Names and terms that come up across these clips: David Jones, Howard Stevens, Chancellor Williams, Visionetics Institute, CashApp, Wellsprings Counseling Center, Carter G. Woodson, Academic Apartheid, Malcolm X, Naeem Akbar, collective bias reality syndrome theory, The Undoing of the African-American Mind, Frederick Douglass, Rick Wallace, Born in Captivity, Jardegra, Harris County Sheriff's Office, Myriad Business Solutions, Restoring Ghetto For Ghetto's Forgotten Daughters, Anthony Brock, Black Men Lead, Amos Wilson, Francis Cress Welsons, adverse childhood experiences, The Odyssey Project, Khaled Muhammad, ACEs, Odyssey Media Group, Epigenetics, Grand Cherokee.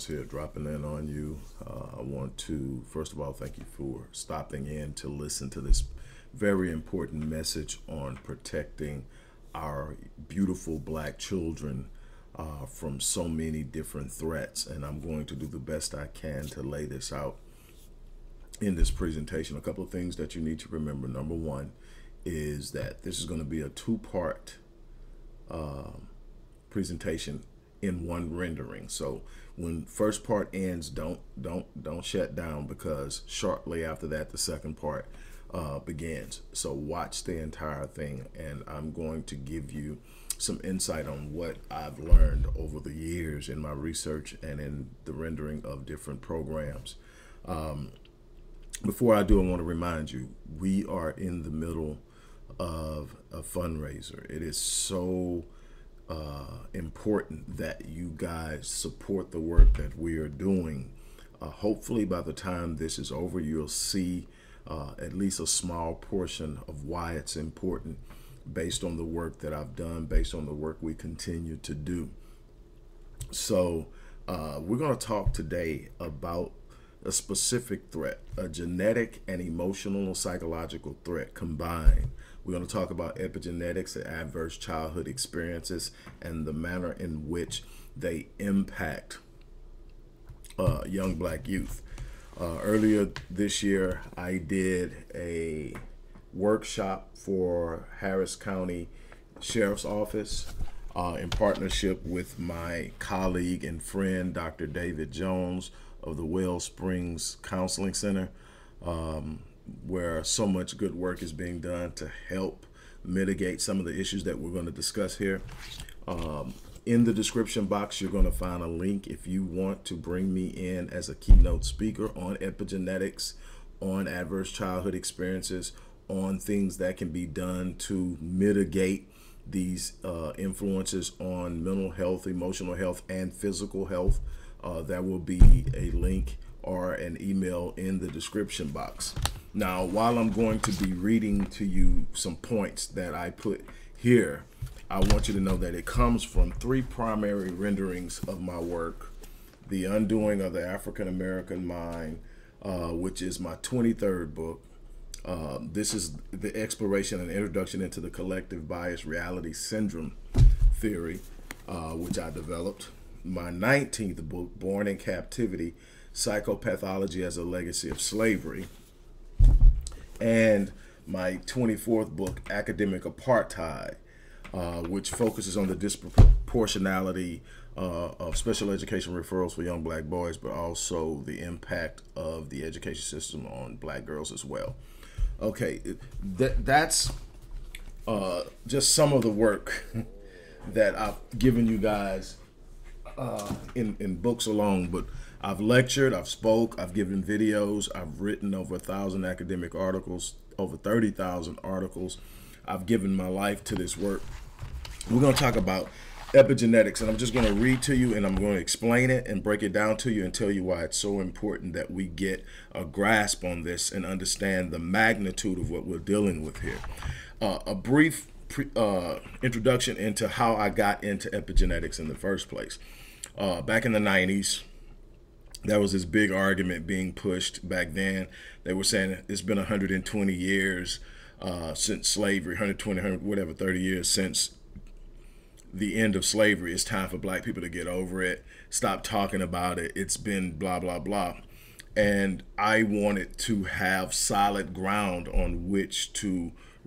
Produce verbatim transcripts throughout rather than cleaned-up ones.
Amos here dropping in on you. Uh, I want to, first of all, thank you for stopping in to listen to this very important message on protecting our beautiful black children uh, from so many different threats. And I'm going to do the best I can to lay this out in this presentation. A couple of things that you need to remember. Number one is that this is going to be a two-part uh, presentation in one rendering. So when first part ends, don't don't don't shut down, because shortly after that the second part uh, begins. So watch the entire thing, and I'm going to give you some insight on what I've learned over the years in my research and in the rendering of different programs. Um, before I do, I want to remind you, we are in the middle of a fundraiser. It is so Uh, important that you guys support the work that we are doing. Uh, hopefully by the time this is over, you'll see uh, at least a small portion of why it's important based on the work that I've done, based on the work we continue to do. So uh, we're going to talk today about a specific threat, a genetic and emotional psychological threat combined. We're going to talk about epigenetics, the adverse childhood experiences, and the manner in which they impact uh, young black youth. Uh, earlier this year, I did a workshop for Harris County Sheriff's Office uh, in partnership with my colleague and friend, Doctor David Jones of the Wellsprings Counseling Center, Um, where so much good work is being done to help mitigate some of the issues that we're going to discuss here. Um, in the description box, you're going to find a link if you want to bring me in as a keynote speaker on epigenetics, on adverse childhood experiences, on things that can be done to mitigate these uh, influences on mental health, emotional health, and physical health. Uh, there will be a link or an email in the description box. Now, while I'm going to be reading to you some points that I put here, I want you to know that it comes from three primary renderings of my work: The Undoing of the African-American Mind, uh, which is my twenty-third book. Uh, this is the exploration and introduction into the collective bias reality syndrome theory, uh, which I developed. My nineteenth book, Born in Captivity, Psychopathology as a Legacy of Slavery. And my twenty-fourth book, Academic Apartheid, uh, which focuses on the disproportionality uh, of special education referrals for young black boys, but also the impact of the education system on black girls as well. Okay, th that's uh, just some of the work that I've given you guys uh, in, in books alone, but I've lectured, I've spoke, I've given videos, I've written over a thousand academic articles, over thirty thousand articles. I've given my life to this work. We're going to talk about epigenetics, and I'm just going to read to you, and I'm going to explain it and break it down to you and tell you why it's so important that we get a grasp on this and understand the magnitude of what we're dealing with here. Uh, a brief pre uh, introduction into how I got into epigenetics in the first place. Uh, back in the nineties, there was this big argument being pushed back then. They were saying it's been one hundred twenty years uh, since slavery, one hundred twenty, one hundred, whatever, thirty years since the end of slavery. It's time for black people to get over it. Stop talking about it. It's been blah, blah, blah. And I wanted to have solid ground on which to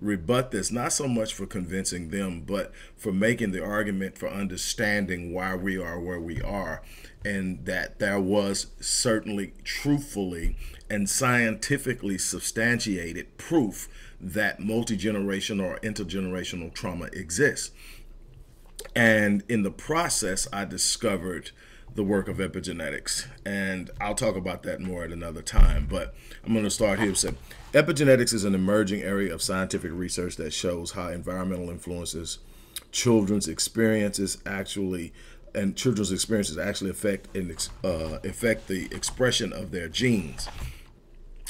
rebut this, not so much for convincing them, but for making the argument for understanding why we are where we are, and that there was certainly truthfully and scientifically substantiated proof that multi-generational or intergenerational trauma exists. And in the process, I discovered the work of epigenetics, and I'll talk about that more at another time, but I'm going to start here. So epigenetics is an emerging area of scientific research that shows how environmental influences, children's experiences actually and children's experiences actually affect and uh, affect the expression of their genes.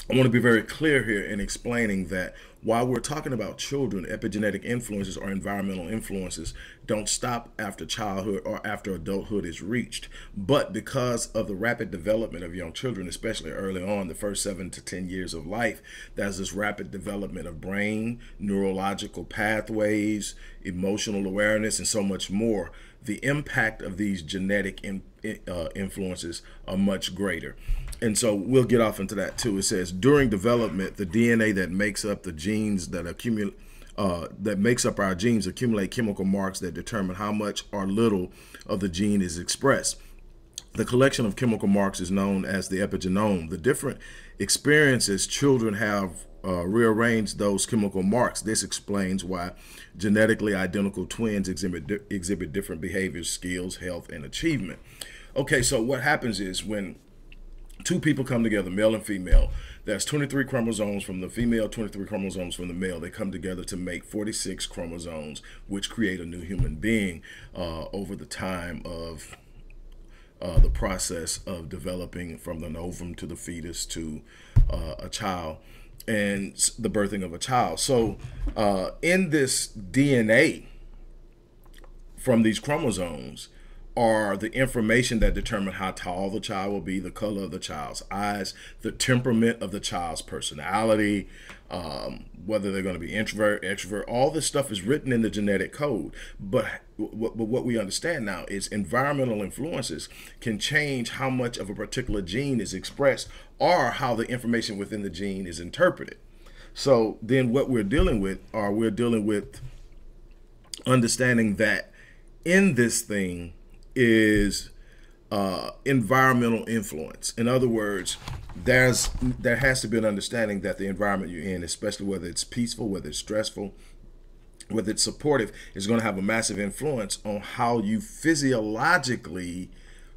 I want to be very clear here in explaining that While we're talking about children, epigenetic influences or environmental influences don't stop after childhood or after adulthood is reached. But because of the rapid development of young children, especially early on, the first seven to ten years of life, there's this rapid development of brain, neurological pathways, emotional awareness, and so much more. The impact of these genetic in, uh, influences are much greater. And so we'll get off into that too. It says during development, the D N A that makes up the genes that accumulate, uh, that makes up our genes accumulate chemical marks that determine how much or little of the gene is expressed. The collection of chemical marks is known as the epigenome. The different experiences children have uh, rearrange those chemical marks. This explains why genetically identical twins exhibit, exhibit different behaviors, skills, health, and achievement. Okay, so what happens is when two people come together, male and female, there's twenty-three chromosomes from the female, twenty-three chromosomes from the male. They come together to make forty-six chromosomes, which create a new human being uh, over the time of Uh, the process of developing from the ovum to the fetus to uh, a child and the birthing of a child. So uh, in this D N A from these chromosomes are the information that determine how tall the child will be, the color of the child's eyes, the temperament of the child's personality, um, whether they're going to be introvert, extrovert. All this stuff is written in the genetic code. But But what we understand now is environmental influences can change how much of a particular gene is expressed or how the information within the gene is interpreted. So then what we're dealing with are we're dealing with understanding that in this thing is uh, environmental influence. In other words, there's there has to be an understanding that the environment you're in, especially whether it's peaceful, whether it's stressful, whether it's supportive, is going to have a massive influence on how you physiologically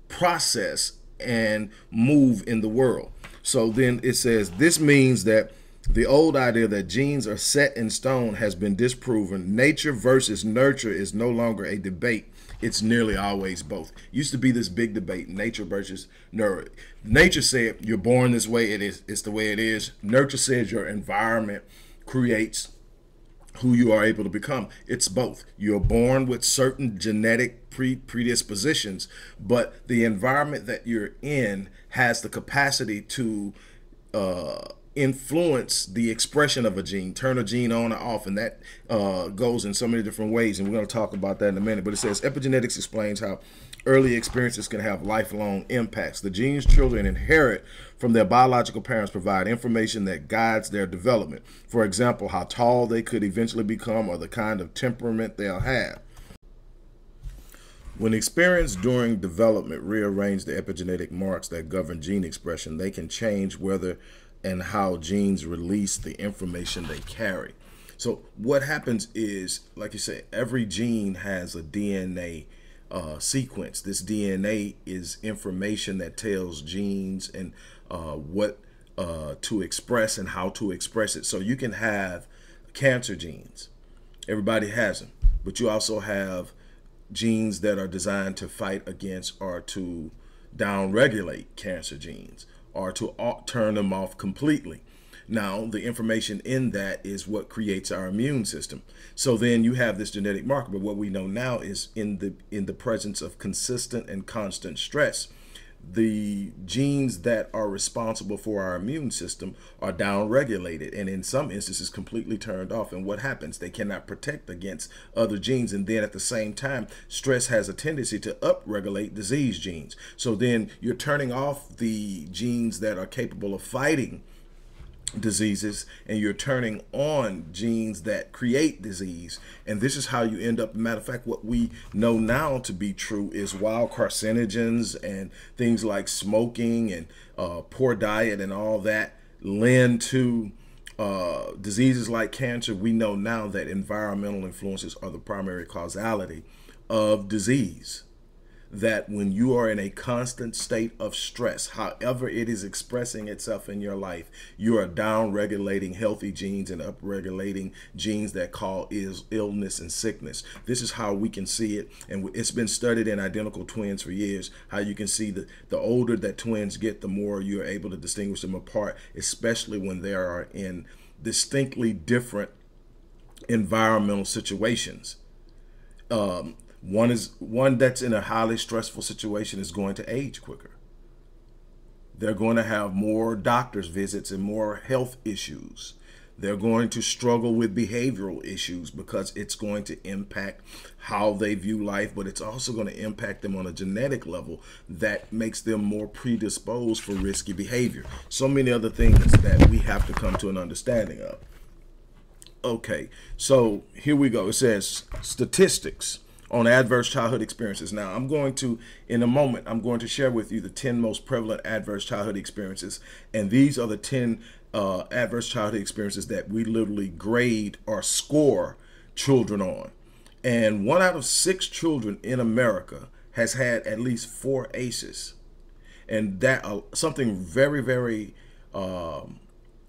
process and move in the world. So then it says, this means that the old idea that genes are set in stone has been disproven. Nature versus nurture is no longer a debate. It's nearly always both. Used to be this big debate, nature versus nurture. Nature said you're born this way, it is, it's the way it is. Nurture says your environment creates who you are able to become. It's both. You're born with certain genetic pre predispositions, but the environment that you're in has the capacity to uh, influence the expression of a gene, turn a gene on or off, and that uh, goes in so many different ways, and we're going to talk about that in a minute. But it says epigenetics explains how early experiences can have lifelong impacts. The genes children inherit from their biological parents provide information that guides their development. For example, how tall they could eventually become or the kind of temperament they'll have. When experienced during development rearrange the epigenetic marks that govern gene expression, they can change whether and how genes release the information they carry. So what happens is, like you said, every gene has a D N A Uh, sequence. This D N A is information that tells genes and uh, what uh, to express and how to express it. So you can have cancer genes. Everybody has them, but you also have genes that are designed to fight against or to downregulate cancer genes or to turn them off completely. Now, the information in that is what creates our immune system. So then you have this genetic marker, but what we know now is in the in the presence of consistent and constant stress, the genes that are responsible for our immune system are downregulated and in some instances completely turned off. And what happens? They cannot protect against other genes. And then at the same time, stress has a tendency to upregulate disease genes. So then you're turning off the genes that are capable of fighting diseases and you're turning on genes that create disease, and this is how you end up. Matter of fact, what we know now to be true is while carcinogens and things like smoking and uh, poor diet and all that lend to uh, diseases like cancer, we know now that environmental influences are the primary causality of disease. That when you are in a constant state of stress, however it is expressing itself in your life, you are down-regulating healthy genes and up-regulating genes that cause illness and sickness. This is how we can see it, and it's been studied in identical twins for years, how you can see that the older that twins get, the more you're able to distinguish them apart, especially when they are in distinctly different environmental situations. Um, one is one that's in a highly stressful situation is going to age quicker. They're going to have more doctor's visits and more health issues. They're going to struggle with behavioral issues because it's going to impact how they view life, but it's also going to impact them on a genetic level that makes them more predisposed for risky behavior. So many other things that we have to come to an understanding of. Okay, so here we go. It says statistics on adverse childhood experiences. Now, I'm going to, in a moment, I'm going to share with you the ten most prevalent adverse childhood experiences, and these are the ten uh, adverse childhood experiences that we literally grade or score children on. And one out of six children in America has had at least four A C Es, and that uh, something very, very um,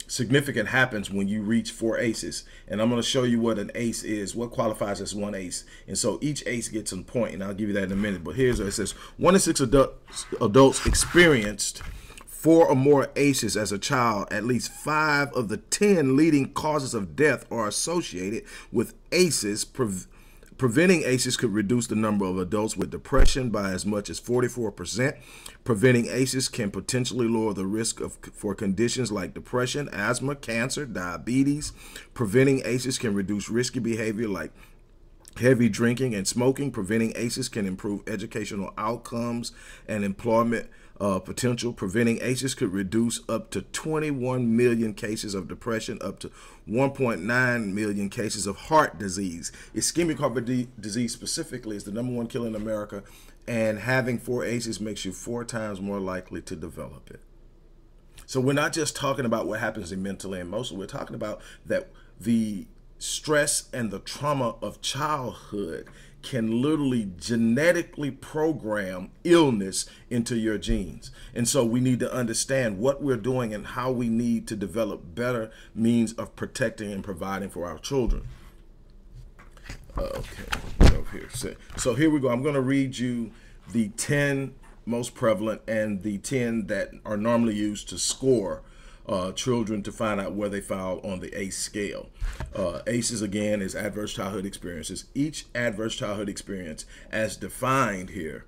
significant happens when you reach four A C Es. And I'm going to show you what an A C E is, what qualifies as one A C E. And so each A C E gets a point, and I'll give you that in a minute. But here's what it says. One in six adults, adults experienced four or more A C Es as a child. At least five of the ten leading causes of death are associated with A C Es. Pre preventing A C Es could reduce the number of adults with depression by as much as forty-four percent. Preventing A C Es can potentially lower the risk of, for conditions like depression, asthma, cancer, diabetes. Preventing A C Es can reduce risky behavior like heavy drinking and smoking. Preventing A C Es can improve educational outcomes and employment uh, potential. Preventing A C Es could reduce up to twenty-one million cases of depression, up to one point nine million cases of heart disease. Ischemic heart disease specifically is the number one killer in America. And having four A C Es makes you four times more likely to develop it. So we're not just talking about what happens in mentally and emotionally. We're talking about that the stress and the trauma of childhood can literally genetically program illness into your genes. And so we need to understand what we're doing and how we need to develop better means of protecting and providing for our children. Okay, over here. So, so here we go. I'm going to read you the ten most prevalent and the ten that are normally used to score uh, children to find out where they fall on the A C E scale. Uh, A C Es, again, is adverse childhood experiences. Each adverse childhood experience, as defined here,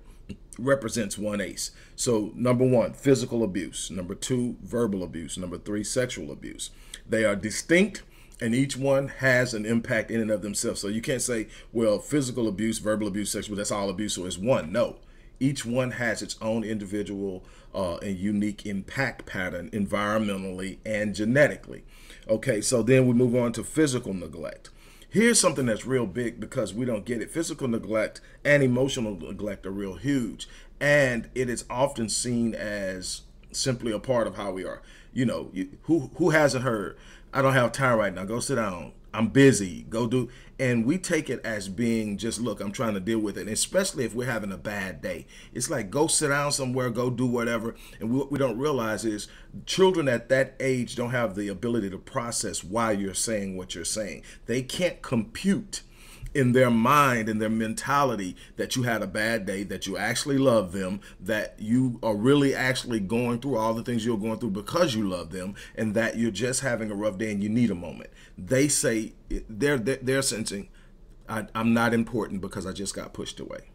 represents one A C E. So number one, physical abuse. Number two, verbal abuse. Number three, sexual abuse. They are distinct, and each one has an impact in and of themselves. So you can't say, well, physical abuse, verbal abuse, sexual, that's all abuse, so it's one. No, each one has its own individual uh, and unique impact pattern environmentally and genetically. Okay, so then we move on to physical neglect. Here's something that's real big because we don't get it. Physical neglect and emotional neglect are real huge, and it is often seen as simply a part of how we are. You know, you, who, who hasn't heard, I don't have time right now, go sit down, I'm busy, go do, and we take it as being just, look, I'm trying to deal with it, and especially if we're having a bad day. It's like, go sit down somewhere, go do whatever, and what we don't realize is children at that age don't have the ability to process why you're saying what you're saying. They can't compute in their mind, in their mentality, that you had a bad day, that you actually love them, that you are really actually going through all the things you're going through because you love them, and that you're just having a rough day and you need a moment. They say, they're, they're sensing, I, I'm not important because I just got pushed away.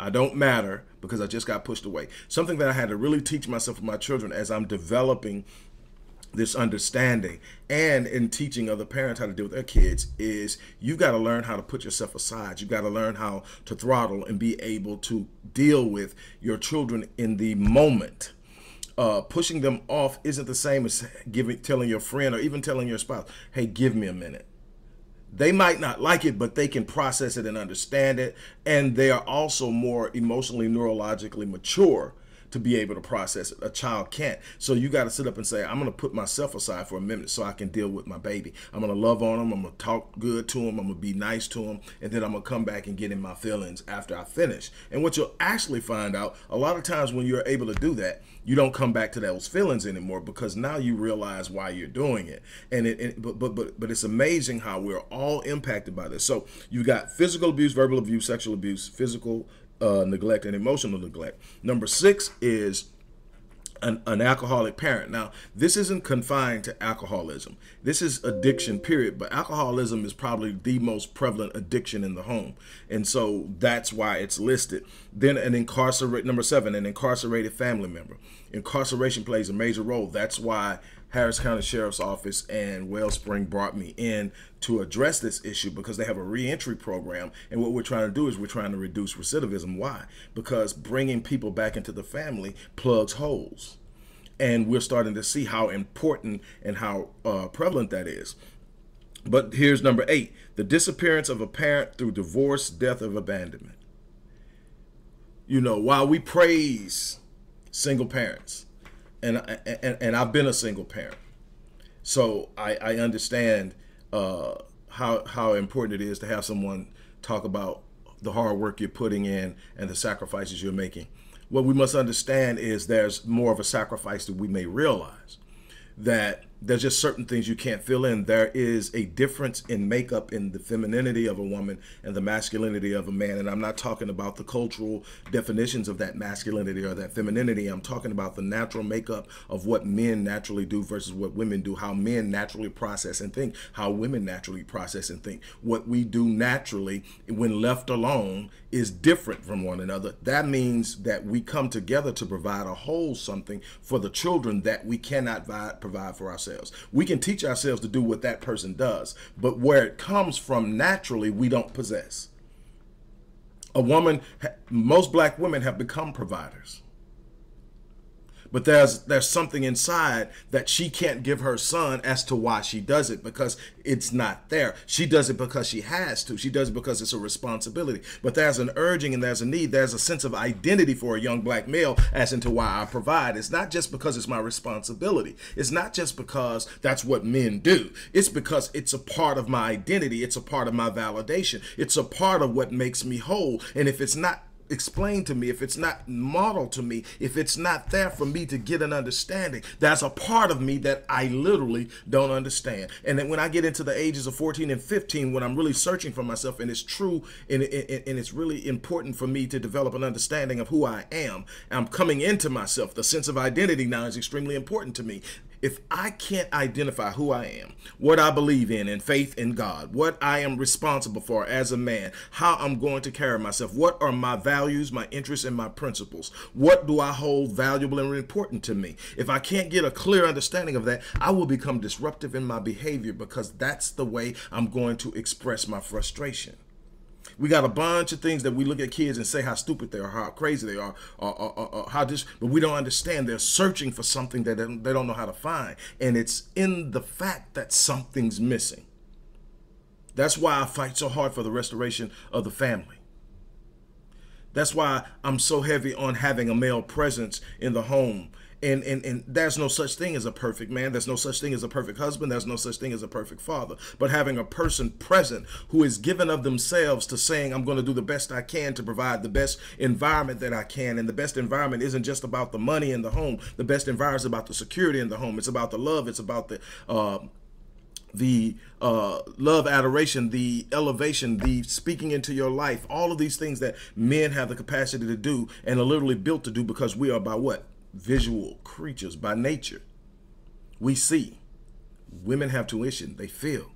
I don't matter because I just got pushed away. Something that I had to really teach myself and my children as I'm developing this understanding and in teaching other parents how to deal with their kids is you've got to learn how to put yourself aside. You've got to learn how to throttle and be able to deal with your children in the moment. Uh, pushing them off isn't the same as giving, telling your friend or even telling your spouse, hey, give me a minute. They might not like it, but they can process it and understand it. And they are also more emotionally, neurologically mature to be able to process it. A child can't. So you got to sit up and say, I'm going to put myself aside for a minute so I can deal with my baby. I'm going to love on him. I'm going to talk good to him. I'm going to be nice to him. And then I'm going to come back and get in my feelings after I finish. And what you'll actually find out, a lot of times when you're able to do that, you don't come back to those feelings anymore because now you realize why you're doing it. And it, it but, but, but, but it's amazing how we're all impacted by this. So you got physical abuse, verbal abuse, sexual abuse, physical Uh, neglect and emotional neglect. Number six is an, an alcoholic parent. Now, this isn't confined to alcoholism. This is addiction, period. But alcoholism is probably the most prevalent addiction in the home. And so that's why it's listed. Then an incarcerate, number seven, an incarcerated family member. Incarceration plays a major role. That's why Harris County Sheriff's Office and Wellspring brought me in to address this issue, because they have a reentry program. And what we're trying to do is we're trying to reduce recidivism. Why? Because bringing people back into the family plugs holes. And we're starting to see how important and how uh, prevalent that is. But here's number eight, the disappearance of a parent through divorce, death, or abandonment. You know, while we praise single parents, and, and and I've been a single parent, so I, I understand uh, how how important it is to have someone talk about the hard work you're putting in and the sacrifices you're making. What we must understand is there's more of a sacrifice that we may realize, that there's just certain things you can't fill in. There is a difference in makeup in the femininity of a woman and the masculinity of a man. And I'm not talking about the cultural definitions of that masculinity or that femininity. I'm talking about the natural makeup of what men naturally do versus what women do, how men naturally process and think, how women naturally process and think. What we do naturally when left alone is different from one another. That means that we come together to provide a whole something for the children that we cannot provide for ourselves. We can teach ourselves to do what that person does, but where it comes from naturally, we don't possess. A woman, most black women have become providers, but there's there's something inside that she can't give her son as to why she does it, because it's not there. She does it because she has to. She does it because it's a responsibility. But there's an urging and there's a need. There's a sense of identity for a young black male as into why I provide. It's not just because it's my responsibility. It's not just because that's what men do. It's because it's a part of my identity. It's a part of my validation. It's a part of what makes me whole. And if it's not explain to me, if it's not modeled to me, if it's not there for me to get an understanding, that's a part of me that I literally don't understand. And then when I get into the ages of fourteen and fifteen, when I'm really searching for myself, and it's true, and, and, and it's really important for me to develop an understanding of who I am, I'm coming into myself. The sense of identity now is extremely important to me. If I can't identify who I am, what I believe in, and faith in God, what I am responsible for as a man, how I'm going to carry myself, what are my values, my interests, and my principles, what do I hold valuable and important to me? If I can't get a clear understanding of that, I will become disruptive in my behavior, because that's the way I'm going to express my frustration. We got a bunch of things that we look at kids and say how stupid they are, how crazy they are, or, or, or, or how this, but we don't understand. They're searching for something that they don't know how to find. And it's in the fact that something's missing. That's why I fight so hard for the restoration of the family. That's why I'm so heavy on having a male presence in the home. And, and, and there's no such thing as a perfect man. There's no such thing as a perfect husband. There's no such thing as a perfect father. But having a person present who is given of themselves to saying, I'm going to do the best I can to provide the best environment that I can. And the best environment isn't just about the money in the home. The best environment is about the security in the home. It's about the love. It's about the uh, the uh, love, adoration, the elevation, the speaking into your life. All of these things that men have the capacity to do and are literally built to do, because we are by what? Visual creatures by nature. We see. Women have tuition. They feel.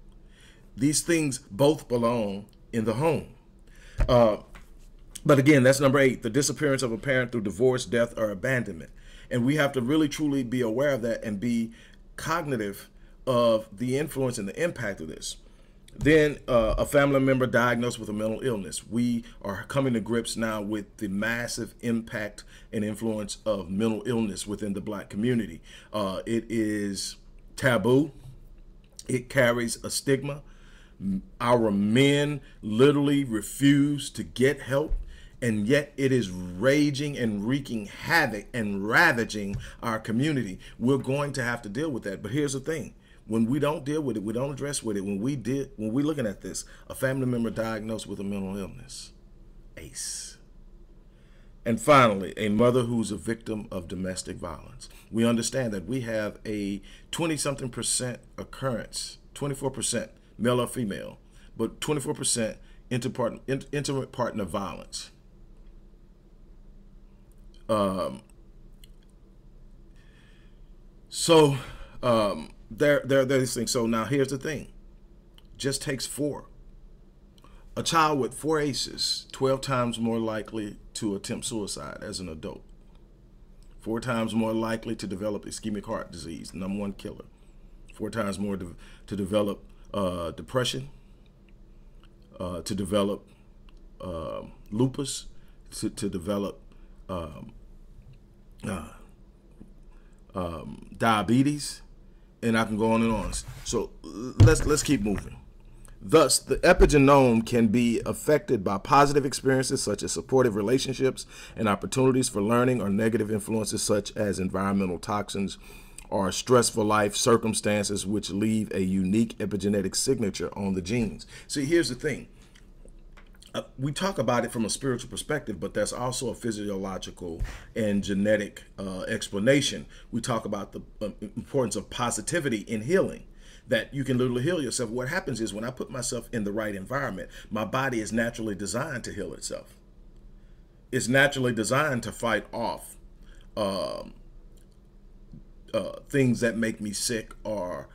These things both belong in the home. Uh, but again, that's number eight, the disappearance of a parent through divorce, death, or abandonment. And we have to really, truly be aware of that and be cognitive of the influence and the impact of this. Then uh, a family member diagnosed with a mental illness. We are coming to grips now with the massive impact and influence of mental illness within the black community. Uh, it is taboo. It carries a stigma. Our men literally refuse to get help. And yet it is raging and wreaking havoc and ravaging our community. We're going to have to deal with that. But here's the thing. When we don't deal with it, we don't address with it. When we did, when we're looking at this, a family member diagnosed with a mental illness, A C E. And finally, a mother who's a victim of domestic violence. We understand that we have a twenty something percent occurrence, twenty-four percent male or female, but twenty-four percent intimate partner violence. Um, So um, there, there, there's things. So now here's the thing. Just takes four. A child with four A C Es, twelve times more likely to attempt suicide as an adult. Four times more likely to develop ischemic heart disease, number one killer. Four times more to, to develop uh, depression, uh, to develop uh, lupus, to, to develop um, uh, um, diabetes, and I can go on and on. So let's let's keep moving. Thus, the epigenome can be affected by positive experiences such as supportive relationships and opportunities for learning, or negative influences such as environmental toxins or stressful life circumstances, which leave a unique epigenetic signature on the genes. See, here's the thing. Uh, we talk about it from a spiritual perspective, but that's also a physiological and genetic uh, explanation. We talk about the uh, importance of positivity in healing. That you can literally heal yourself. What happens is when I put myself in the right environment, my body is naturally designed to heal itself. It's naturally designed to fight off um, uh, things that make me sick or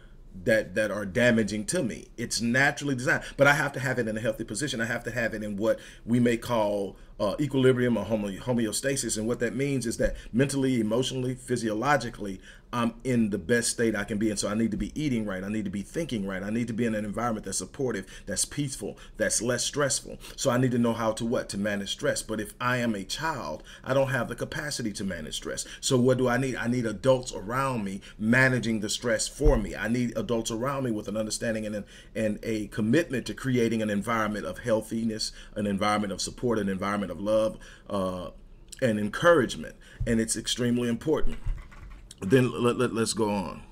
that that are damaging to me. It's naturally designed, but I have to have it in a healthy position. I have to have it in what we may call uh, equilibrium or homeostasis. And what that means is that mentally, emotionally, physiologically, I'm in the best state I can be in. So I need to be eating right. I need to be thinking right. I need to be in an environment that's supportive, that's peaceful, that's less stressful. So I need to know how to what? To manage stress. But if I am a child, I don't have the capacity to manage stress. So what do I need? I need adults around me managing the stress for me. I need adults around me with an understanding and, an, and a commitment to creating an environment of healthiness, an environment of support, an environment of love, uh, and encouragement. And it's extremely important. Then let, let, let's go on.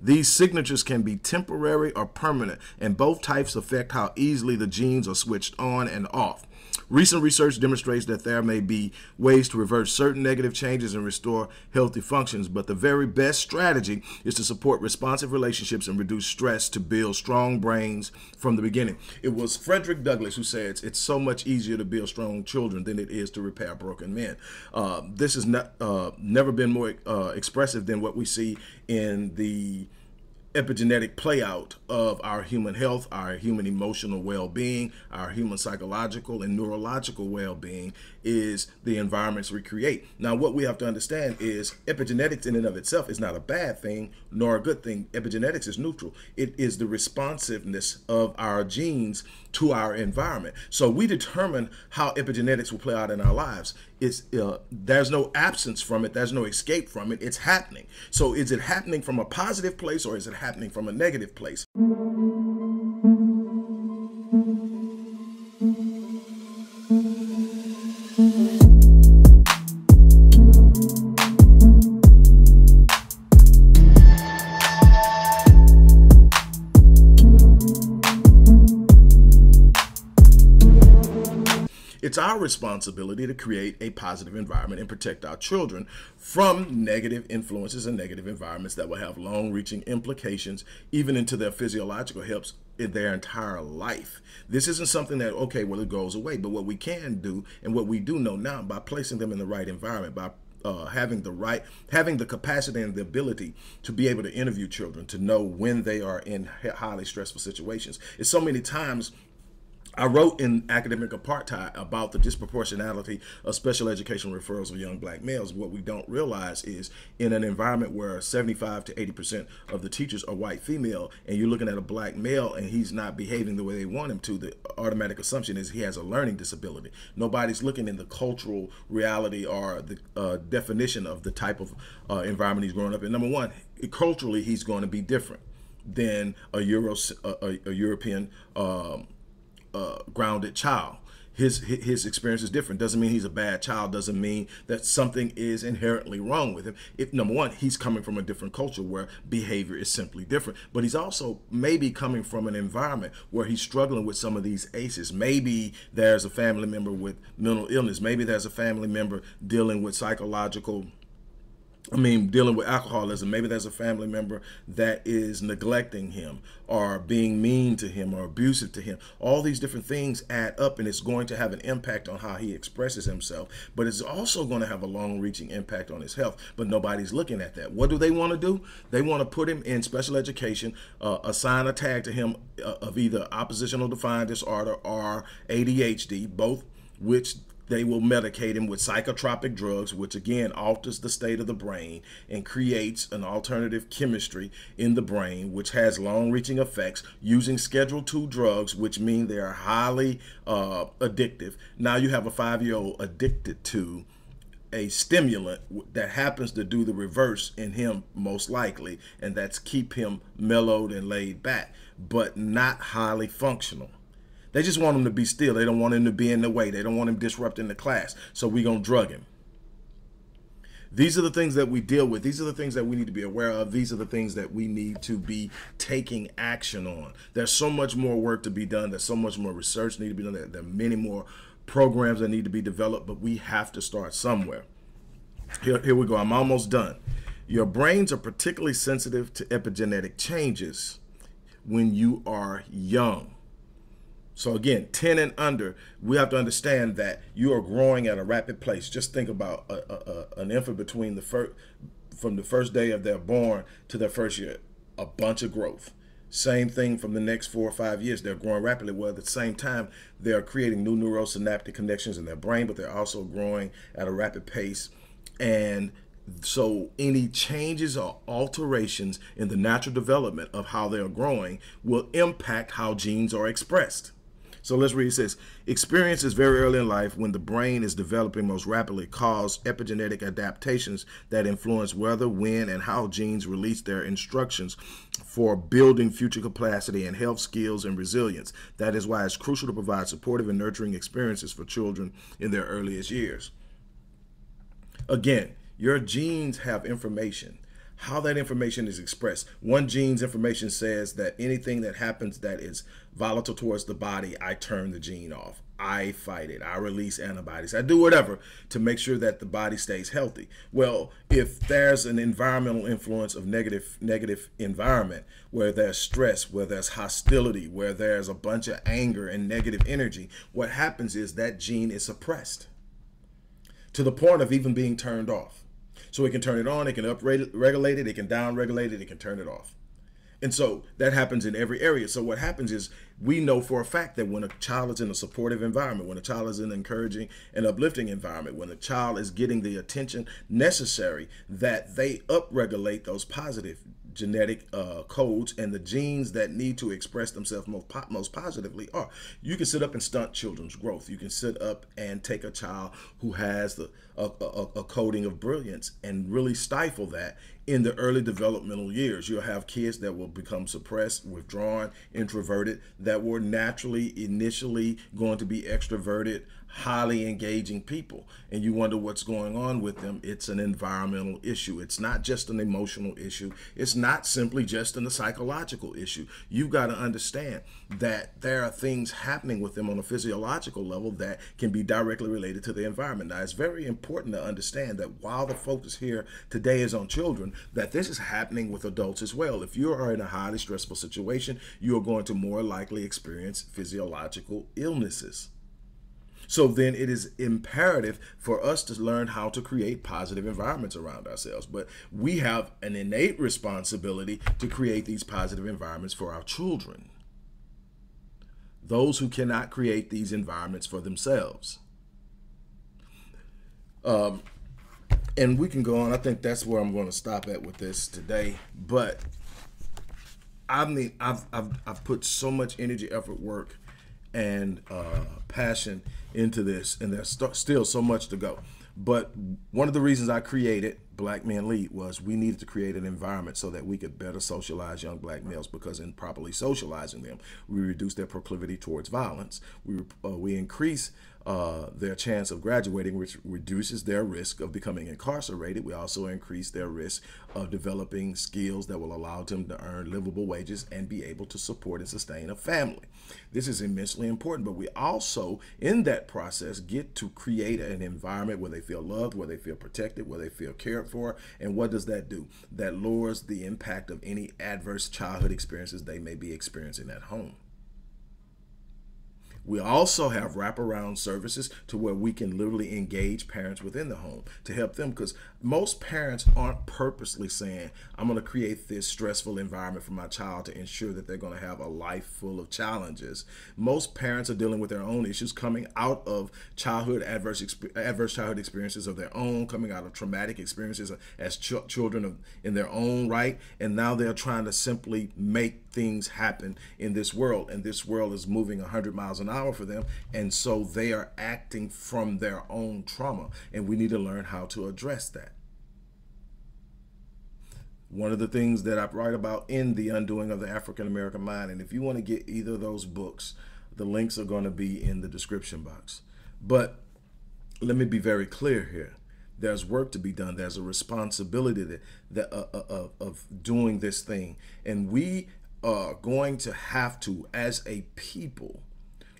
These signatures can be temporary or permanent, and both types affect how easily the genes are switched on and off. Recent research demonstrates that there may be ways to reverse certain negative changes and restore healthy functions, but the very best strategy is to support responsive relationships and reduce stress to build strong brains from the beginning. It was Frederick Douglass who said it's so much easier to build strong children than it is to repair broken men. Uh, this has not, uh, never been more uh, expressive than what we see in the epigenetic playout of our human health, our human emotional well-being, our human psychological and neurological well-being is the environments we create. Now, what we have to understand is epigenetics in and of itself is not a bad thing nor a good thing. Epigenetics is neutral. It is the responsiveness of our genes to our environment. So we determine how epigenetics will play out in our lives. It's, uh, there's no absence from it. There's no escape from it. It's happening. So is it happening from a positive place, or is it happening from a negative place? It's our responsibility to create a positive environment and protect our children from negative influences and negative environments that will have long-reaching implications, even into their physiological health, in their entire life. This isn't something that, okay, well, it goes away. But what we can do, and what we do know now, by placing them in the right environment, by Uh, having the right, having the capacity and the ability to be able to interview children, to know when they are in highly stressful situations. It's so many times I wrote in Academic Apartheid about the disproportionality of special education referrals of young black males. What we don't realize is, in an environment where seventy-five to eighty percent of the teachers are white female, and you're looking at a black male and he's not behaving the way they want him to, the automatic assumption is he has a learning disability. Nobody's looking in the cultural reality or the uh, definition of the type of uh, environment he's growing up in. Number one, culturally, he's going to be different than a, Euro, a, a European um, Uh, grounded child. His his experience is different. Doesn't mean he's a bad child. Doesn't mean that something is inherently wrong with him. If number one, he's coming from a different culture where behavior is simply different, but he's also maybe coming from an environment where he's struggling with some of these A C Es. Maybe there's a family member with mental illness. Maybe there's a family member dealing with psychological I mean, dealing with alcoholism, maybe there's a family member that is neglecting him or being mean to him or abusive to him. All these different things add up, and it's going to have an impact on how he expresses himself, but it's also going to have a long-reaching impact on his health, but nobody's looking at that. What do they want to do? They want to put him in special education, uh, assign a tag to him uh, of either oppositional defiant disorder or A D H D, both which they will medicate him with psychotropic drugs, which again alters the state of the brain and creates an alternative chemistry in the brain, which has long-reaching effects, using Schedule two drugs, which mean they are highly uh, addictive. Now you have a five-year-old addicted to a stimulant that happens to do the reverse in him, most likely, and that's keep him mellowed and laid back, but not highly functional. They just want him to be still. They don't want him to be in the way. They don't want him disrupting the class. So we're going to drug him. These are the things that we deal with. These are the things that we need to be aware of. These are the things that we need to be taking action on. There's so much more work to be done. There's so much more research need to be done. There are many more programs that need to be developed, but we have to start somewhere. Here, here we go. I'm almost done. Your brains are particularly sensitive to epigenetic changes when you are young. So again, ten and under, we have to understand that you are growing at a rapid pace. Just think about a, a, a, an infant between the first, from the first day of their born to their first year, a bunch of growth. Same thing from the next four or five years. They're growing rapidly. Well, at the same time, they're creating new neurosynaptic connections in their brain, but they're also growing at a rapid pace. And so any changes or alterations in the natural development of how they are growing will impact how genes are expressed. So let's read. It says, experiences very early in life when the brain is developing most rapidly cause epigenetic adaptations that influence whether, when, and how genes release their instructions for building future capacity and health skills and resilience. That is why it's crucial to provide supportive and nurturing experiences for children in their earliest years. Again, your genes have information. How that information is expressed. One gene's information says that anything that happens that is volatile towards the body, I turn the gene off. I fight it. I release antibodies. I do whatever to make sure that the body stays healthy. Well, if there's an environmental influence of negative, negative environment, where there's stress, where there's hostility, where there's a bunch of anger and negative energy, what happens is that gene is suppressed to the point of even being turned off. So it can turn it on, it can up-regulate it, it can down-regulate it, it can turn it off. And so that happens in every area. So what happens is we know for a fact that when a child is in a supportive environment, when a child is in an encouraging and uplifting environment, when a child is getting the attention necessary, that they up-regulate those positive genetic uh, codes, and the genes that need to express themselves most, po most positively are. You can sit up and stunt children's growth. You can sit up and take a child who has the, a, a, a coding of brilliance and really stifle that in the early developmental years. You'll have kids that will become suppressed, withdrawn, introverted, that were naturally initially going to be extroverted, highly engaging people, and you wonder what's going on with them. It's an environmental issue. It's not just an emotional issue. It's not simply just a psychological issue. You've got to understand that there are things happening with them on a physiological level that can be directly related to the environment. Now, it's very important to understand that while the focus here today is on children, that this is happening with adults as well. If you are in a highly stressful situation, you are going to more likely experience physiological illnesses. So then it is imperative for us to learn how to create positive environments around ourselves. But we have an innate responsibility to create these positive environments for our children, those who cannot create these environments for themselves. Um, and we can go on. I think that's where I'm going to stop at with this today. But I mean, I've, I've, I've put so much energy, effort, work, and uh, passion into this, and there's st still so much to go. But one of the reasons I created Black Men Lead was we needed to create an environment so that we could better socialize young black males, because in properly socializing them, we reduce their proclivity towards violence. We, uh, we increase uh, their chance of graduating, which reduces their risk of becoming incarcerated. We also increase their risk of developing skills that will allow them to earn livable wages and be able to support and sustain a family. This is immensely important, but we also, in that process, get to create an environment where they feel loved, where they feel protected, where they feel cared prepared for. And what does that do? That lowers the impact of any adverse childhood experiences they may be experiencing at home. We also have wraparound services to where we can literally engage parents within the home to help them, because most parents aren't purposely saying, I'm going to create this stressful environment for my child to ensure that they're going to have a life full of challenges. Most parents are dealing with their own issues coming out of childhood adverse, adverse childhood experiences of their own, coming out of traumatic experiences as ch children of, in their own right. And now they're trying to simply make things happen in this world. And this world is moving a hundred miles an hour for them, and so they are acting from their own trauma, and we need to learn how to address that. One of the things that I write about in The Undoing of the African-American Mind, and if you want to get either of those books, the links are going to be in the description box. But let me be very clear here. There's work to be done. There's a responsibility that, that uh, uh, uh, of doing this thing, and we are going to have to, as a people,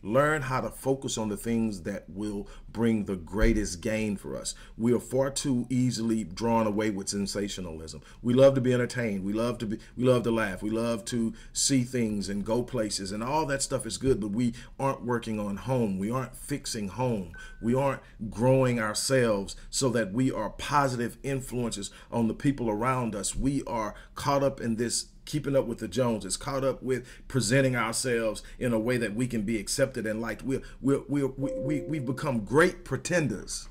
learn how to focus on the things that will bring the greatest gain for us. We are far too easily drawn away with sensationalism. We love to be entertained. We love to be, we love to laugh. We love to see things and go places, and all that stuff is good, but we aren't working on home. We aren't fixing home. We aren't growing ourselves so that we are positive influences on the people around us. We are caught up in this keeping up with the Joneses, caught up with presenting ourselves in a way that we can be accepted and liked. We're, we're, we're, we, we, we've become great pretenders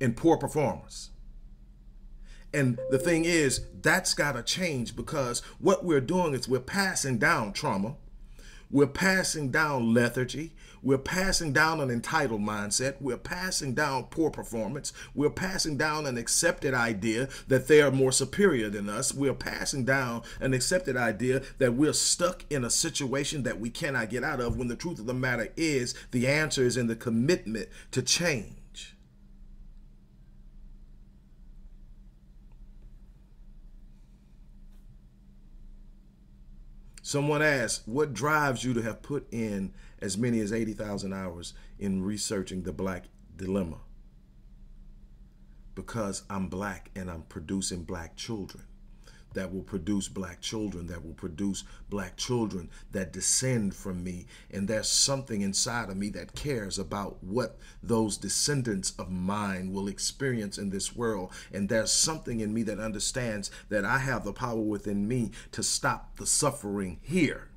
and poor performers. And the thing is, that's got to change, because what we're doing is we're passing down trauma. We're passing down lethargy. We're passing down an entitled mindset. We're passing down poor performance. We're passing down an accepted idea that they are more superior than us. We're passing down an accepted idea that we're stuck in a situation that we cannot get out of, when the truth of the matter is the answer is in the commitment to change. Someone asked, what drives you to have put in as many as eighty thousand hours in researching the Black dilemma? Because I'm Black, and I'm producing Black children that will produce Black children, that will produce Black children that descend from me. And there's something inside of me that cares about what those descendants of mine will experience in this world. And there's something in me that understands that I have the power within me to stop the suffering here.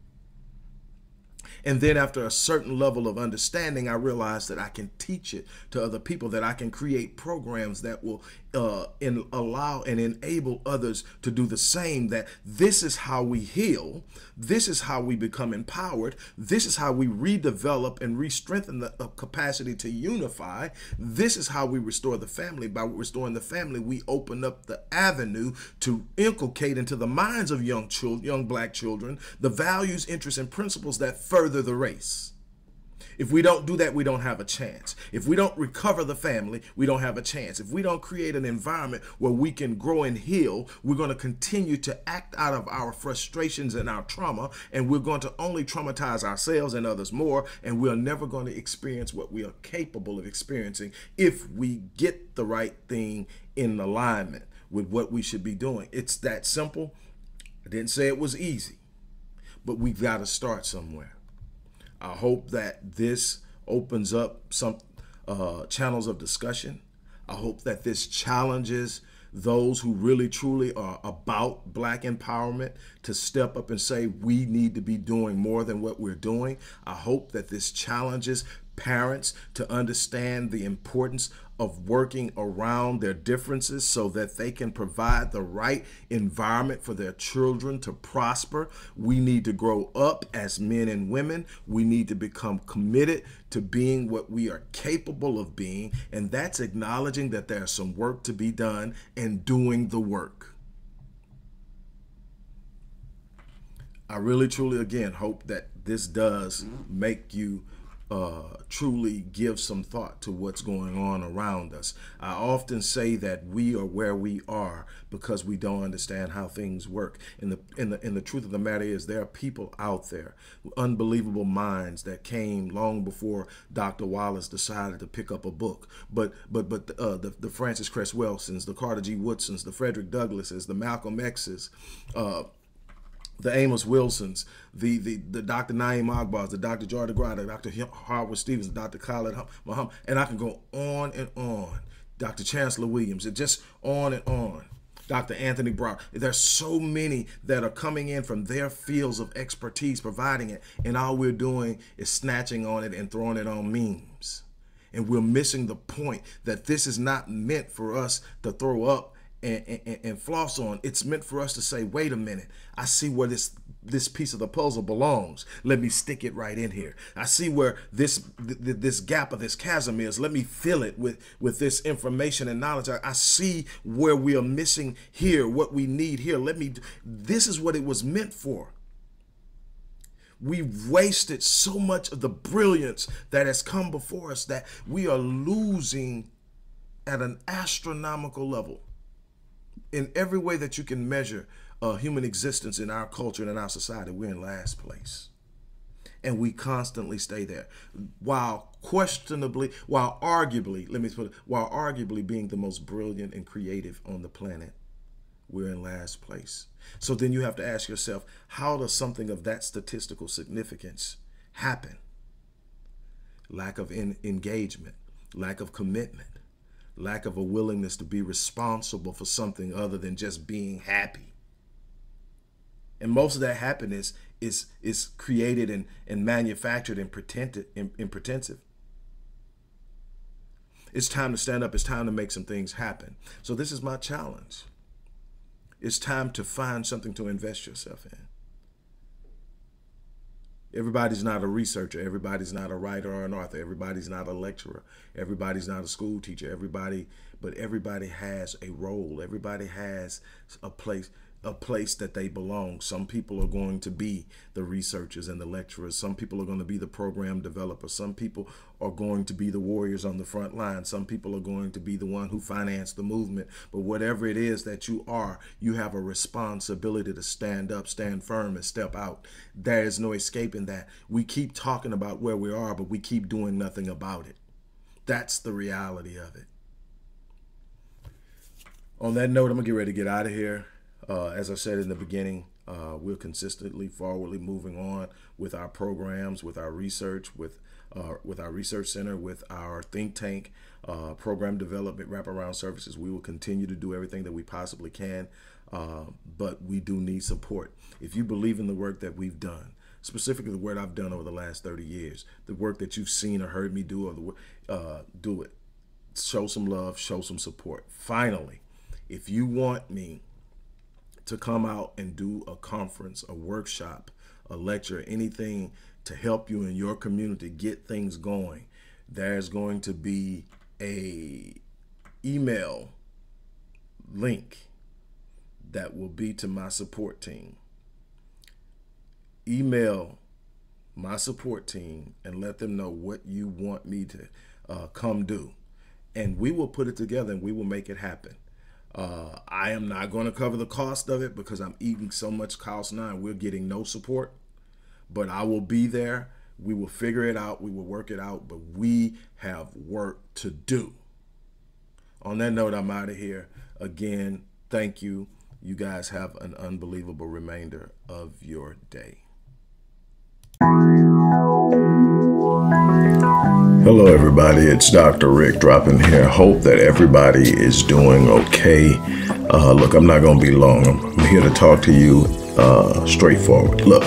And then after a certain level of understanding, I realized that I can teach it to other people, that I can create programs that will uh, in, allow and enable others to do the same, that this is how we heal. This is how we become empowered. This is how we redevelop and re-strengthen the uh, capacity to unify. This is how we restore the family. By restoring the family, we open up the avenue to inculcate into the minds of young children, young Black children, the values, interests, and principles that further the race. If we don't do that, we don't have a chance. If we don't recover the family, we don't have a chance. If we don't create an environment where we can grow and heal, we're going to continue to act out of our frustrations and our trauma, and we're going to only traumatize ourselves and others more, and we're never going to experience what we are capable of experiencing if we get the right thing in alignment with what we should be doing. It's that simple. I didn't say it was easy, but we've got to start somewhere. I hope that this opens up some uh, channels of discussion. I hope that this challenges those who really truly are about Black empowerment to step up and say, we need to be doing more than what we're doing. I hope that this challenges parents to understand the importance of working around their differences so that they can provide the right environment for their children to prosper. We need to grow up as men and women. We need to become committed to being what we are capable of being, and that's acknowledging that there's some work to be done and doing the work. I really, truly, again, hope that this does make you uh, truly give some thought to what's going on around us. I often say that we are where we are because we don't understand how things work. And the, and the, and the truth of the matter is there are people out there, unbelievable minds that came long before Doctor Wallace decided to pick up a book. But, but, but uh, the, the Francis Cress Welsons, the Carter G. Woodsons, the Frederick Douglasses, the Malcolm X's, uh, the Amos Wilsons, the, the, the Doctor Naeem Akbar, the Doctor Jardegra, the Doctor Howard Stevens, the Doctor Khaled Muhammad, and I can go on and on. Doctor Chancellor Williams, and just on and on. Doctor Anthony Brock. There's so many that are coming in from their fields of expertise, providing it, and all we're doing is snatching on it and throwing it on memes. And we're missing the point that this is not meant for us to throw up And, and, and floss on. It's meant for us to say, wait a minute, I see where this this piece of the puzzle belongs. Let me stick it right in here. I see where this th th this gap or this chasm is. Let me fill it with with this information and knowledge. I, I see where we are missing here, what we need here. Let me, this is what it was meant for. We've wasted so much of the brilliance that has come before us that we are losing at an astronomical level. In every way that you can measure uh, human existence in our culture and in our society, we're in last place. And we constantly stay there while questionably, while arguably, let me put it, while arguably being the most brilliant and creative on the planet, we're in last place. So then you have to ask yourself, how does something of that statistical significance happen? Lack of in engagement, lack of commitment, lack of a willingness to be responsible for something other than just being happy. And most of that happiness is, is created and, and manufactured and pretended and, and pretensive. It's time to stand up. It's time to make some things happen. So this is my challenge. It's time to find something to invest yourself in. Everybody's not a researcher. Everybody's not a writer or an author. Everybody's not a lecturer. Everybody's not a school teacher. Everybody, but everybody has a role. Everybody has a place, a place that they belong. Some people are going to be the researchers and the lecturers. Some people are going to be the program developers. Some people are going to be the warriors on the front line. Some people are going to be the one who financed the movement. But whatever it is that you are, you have a responsibility to stand up, stand firm, and step out. There is no escaping that. We keep talking about where we are, but we keep doing nothing about it. That's the reality of it. On that note, I'm gonna get ready to get out of here. Uh, as I said in the beginning, uh, we're consistently forwardly moving on with our programs, with our research, with uh, with our research center, with our think tank, uh, program development, wraparound services. We will continue to do everything that we possibly can, uh, but we do need support. If you believe in the work that we've done, specifically the work I've done over the last thirty years, the work that you've seen or heard me do, or the, uh, do it. Show some love, show some support. Finally, if you want me to come out and do a conference, a workshop, a lecture, anything to help you in your community get things going, there's going to be a email link that will be to my support team. Email my support team and let them know what you want me to uh, come do. And we will put it together and we will make it happen. Uh, I am not going to cover the cost of it because I'm eating so much cost now and we're getting no support, but I will be there. We will figure it out. We will work it out, but we have work to do. On that note, I'm out of here. Again, thank you. You guys have an unbelievable remainder of your day. Hello everybody, it's Doctor Rick dropping here. Hope that everybody is doing okay. Uh, look, I'm not gonna be long. I'm here to talk to you uh, straightforward. Look,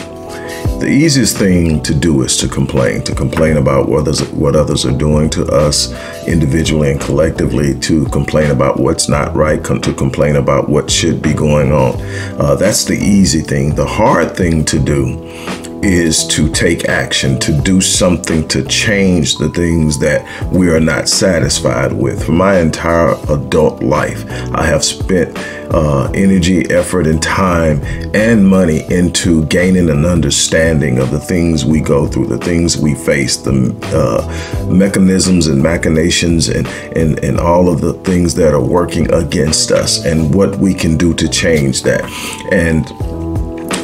the easiest thing to do is to complain, to complain about what others, what others are doing to us individually and collectively, to complain about what's not right, to complain about what should be going on. Uh, that's the easy thing. The hard thing to do is to take action, to do something to change the things that we are not satisfied with. For my entire adult life, I have spent uh, energy, effort, and time and money into gaining an understanding of the things we go through, the things we face, the uh, mechanisms and machinations and, and, and all of the things that are working against us and what we can do to change that. And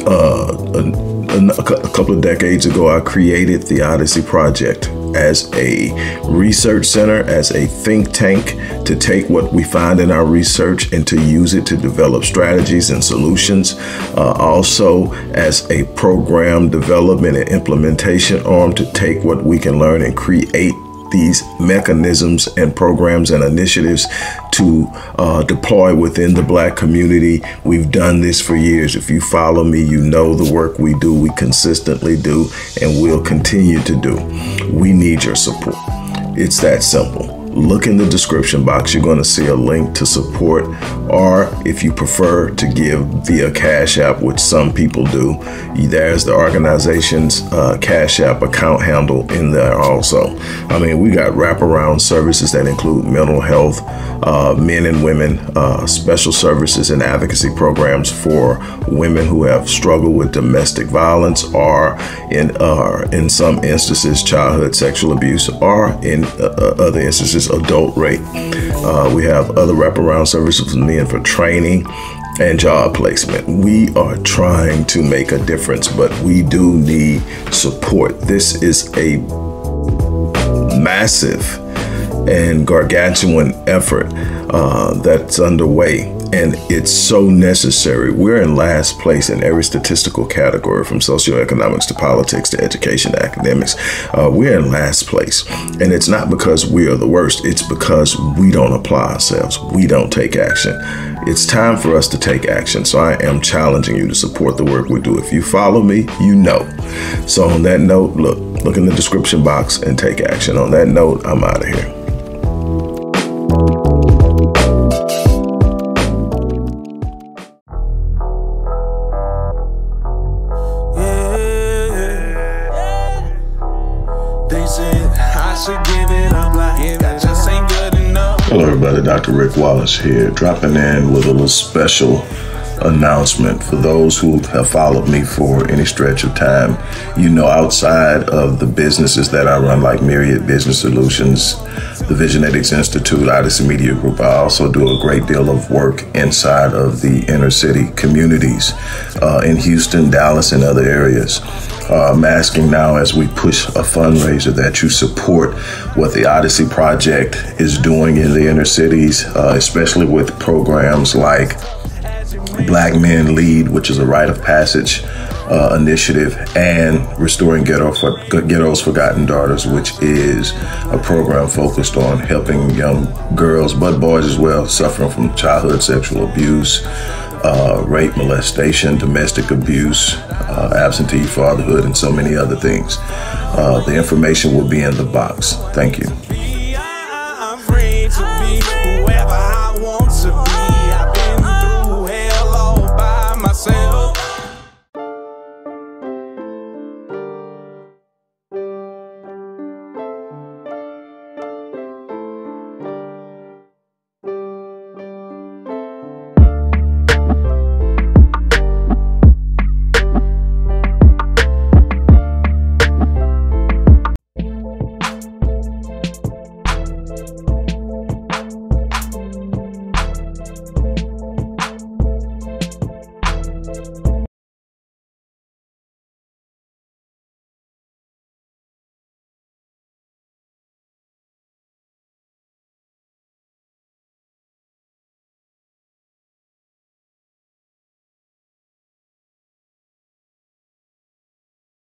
uh, uh, A couple of decades ago, I created the Odyssey Project as a research center, as a think tank, to take what we find in our research and to use it to develop strategies and solutions. Uh, also as a program development and implementation arm, to take what we can learn and create these mechanisms and programs and initiatives to uh, deploy within the Black community. We've done this for years. If you follow me, you know the work we do, we consistently do, and we'll continue to do. We need your support. It's that simple. Look in the description box. You're going to see a link to support, or if you prefer to give via Cash App, which some people do, there's the organization's uh, Cash App account handle in there also. I mean, we got wraparound services that include mental health, uh, men and women, uh, special services and advocacy programs for women who have struggled with domestic violence, or in, uh, in some instances, childhood sexual abuse, or in uh, other instances, adult rape. Uh, we have other wraparound services for men for training and job placement. We are trying to make a difference, but we do need support. This is a massive and gargantuan effort uh, that's underway, and it's so necessary. We're in last place in every statistical category, from socioeconomics to politics to education to academics. Uh, we're in last place, and it's not because we are the worst. It's because we don't apply ourselves. We don't take action. It's time for us to take action. So I am challenging you to support the work we do. If you follow me, you know. So on that note, look, look in the description box and take action. On that note, I'm out of here. Doctor Rick Wallace here, dropping in with a little special announcement. For those who have followed me for any stretch of time, you know, outside of the businesses that I run, like Myriad Business Solutions, the Visionetics Institute, Odyssey Media Group, I also do a great deal of work inside of the inner city communities uh, in Houston, Dallas, and other areas. Uh, I'm asking now, as we push a fundraiser, that you support what the Odyssey Project is doing in the inner cities, uh, especially with programs like Black Men Lead, which is a rite of passage uh, initiative, and Restoring Ghetto for Ghetto's Forgotten Daughters, which is a program focused on helping young girls, but boys as well, suffering from childhood sexual abuse, uh, rape, molestation, domestic abuse, uh, absentee fatherhood, and so many other things. Uh, the information will be in the box. Thank you.